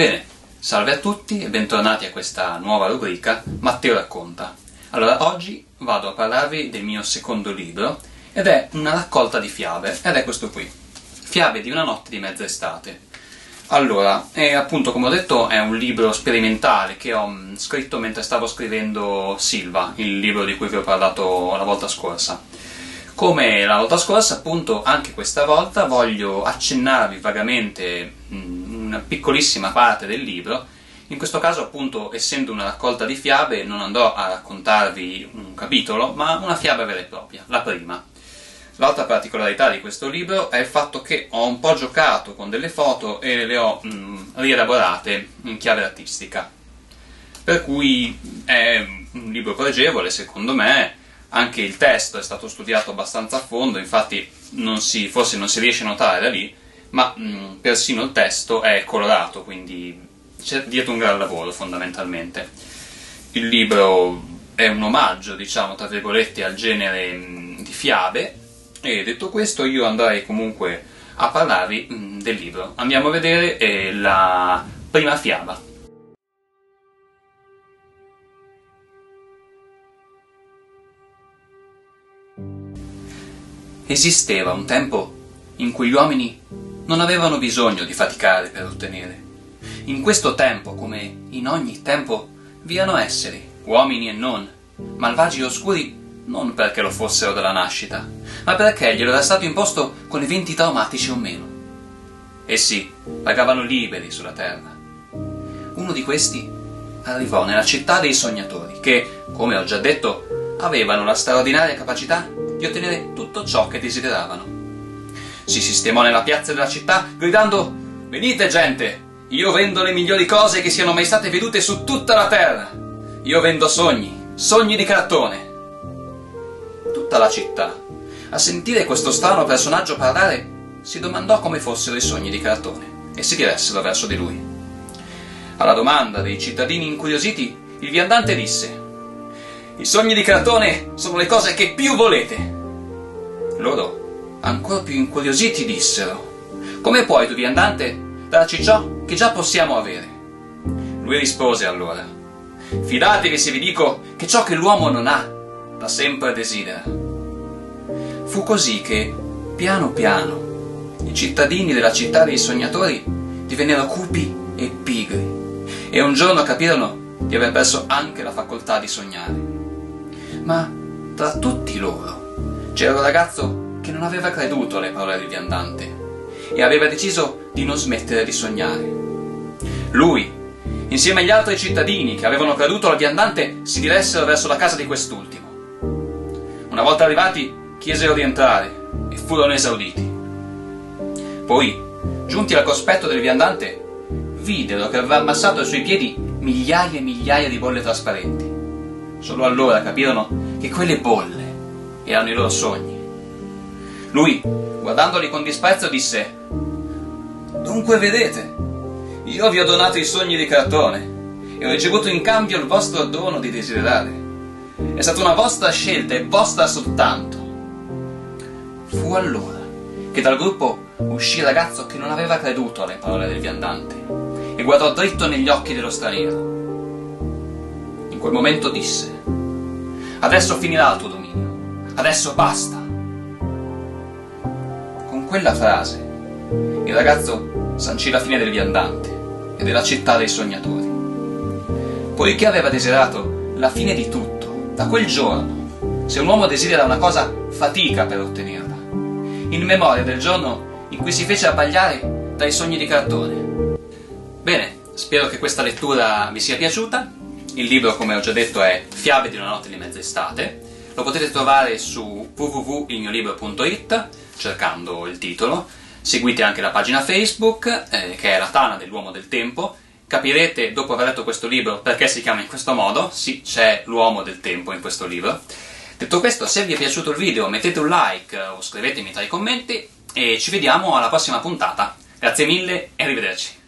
Bene, salve a tutti e bentornati a questa nuova rubrica Matteo Racconta. Allora, oggi vado a parlarvi del mio secondo libro ed è una raccolta di fiabe, ed è questo qui, Fiabe di una notte di mezz'estate. Allora, appunto, come ho detto, è un libro sperimentale che ho scritto mentre stavo scrivendo Silva, il libro di cui vi ho parlato la volta scorsa. Come la volta scorsa, appunto, anche questa volta voglio accennarvi vagamente una piccolissima parte del libro. In questo caso, appunto, essendo una raccolta di fiabe, non andrò a raccontarvi un capitolo, ma una fiaba vera e propria, la prima. L'altra particolarità di questo libro è il fatto che ho un po' giocato con delle foto e le ho rielaborate in chiave artistica. Per cui è un libro pregevole, secondo me. Anche il testo è stato studiato abbastanza a fondo, infatti forse non si riesce a notare da lì, ma persino il testo è colorato, quindi c'è dietro un gran lavoro fondamentalmente. Il libro è un omaggio, diciamo, tra virgolette, al genere di fiabe. E detto questo, io andrei comunque a parlarvi del libro. Andiamo a vedere la prima fiaba. Esisteva un tempo in cui gli uomini non avevano bisogno di faticare per ottenere. In questo tempo, come in ogni tempo, vi erano esseri, uomini e non, malvagi e oscuri, non perché lo fossero dalla nascita, ma perché glielo era stato imposto con eventi traumatici o meno. Essi vagavano liberi sulla terra. Uno di questi arrivò nella città dei sognatori che, come ho già detto, avevano la straordinaria capacità di ottenere tutto ciò che desideravano. Si sistemò nella piazza della città gridando: «Venite, gente! Io vendo le migliori cose che siano mai state vedute su tutta la terra! Io vendo sogni, sogni di cartone!» Tutta la città, a sentire questo strano personaggio parlare, si domandò come fossero i sogni di cartone e si diressero verso di lui. Alla domanda dei cittadini incuriositi, il viandante disse: «I sogni di cartone sono le cose che più volete!» Loro, ancora più incuriositi, dissero: «Come puoi tu, viandante, darci ciò che già possiamo avere?» Lui rispose allora: «Fidatevi se vi dico che ciò che l'uomo non ha, da sempre desidera». Fu così che, piano piano, i cittadini della città dei sognatori divennero cupi e pigri, e un giorno capirono di aver perso anche la facoltà di sognare. Ma tra tutti loro c'era un ragazzo che non aveva creduto alle parole del viandante e aveva deciso di non smettere di sognare. Lui, insieme agli altri cittadini che avevano creduto al viandante, si diressero verso la casa di quest'ultimo. Una volta arrivati, chiesero di entrare e furono esauditi. Poi, giunti al cospetto del viandante, videro che aveva ammassato ai suoi piedi migliaia e migliaia di bolle trasparenti. Solo allora capirono che quelle bolle erano i loro sogni. Lui, guardandoli con disprezzo, disse: «Dunque vedete, io vi ho donato i sogni di cartone e ho ricevuto in cambio il vostro dono di desiderare. È stata una vostra scelta e vostra soltanto». Fu allora che dal gruppo uscì il ragazzo che non aveva creduto alle parole del viandante e guardò dritto negli occhi dello straniero. In quel momento disse: «Adesso finirà il tuo dominio, adesso basta». Con quella frase il ragazzo sancì la fine del viandante e della città dei sognatori. Poiché aveva desiderato la fine di tutto, da quel giorno, se un uomo desidera una cosa, fatica per ottenerla, in memoria del giorno in cui si fece abbagliare dai sogni di cartone. Bene, spero che questa lettura vi sia piaciuta. Il libro, come ho già detto, è Fiabe di una notte di mezz'estate. Lo potete trovare su www.ilmiolibro.it cercando il titolo. Seguite anche la pagina Facebook, che è la Tana dell'Uomo del Tempo. Capirete, dopo aver letto questo libro, perché si chiama in questo modo. Sì, c'è l'uomo del tempo in questo libro. Detto questo, se vi è piaciuto il video mettete un like o scrivetemi tra i commenti e ci vediamo alla prossima puntata. Grazie mille e arrivederci.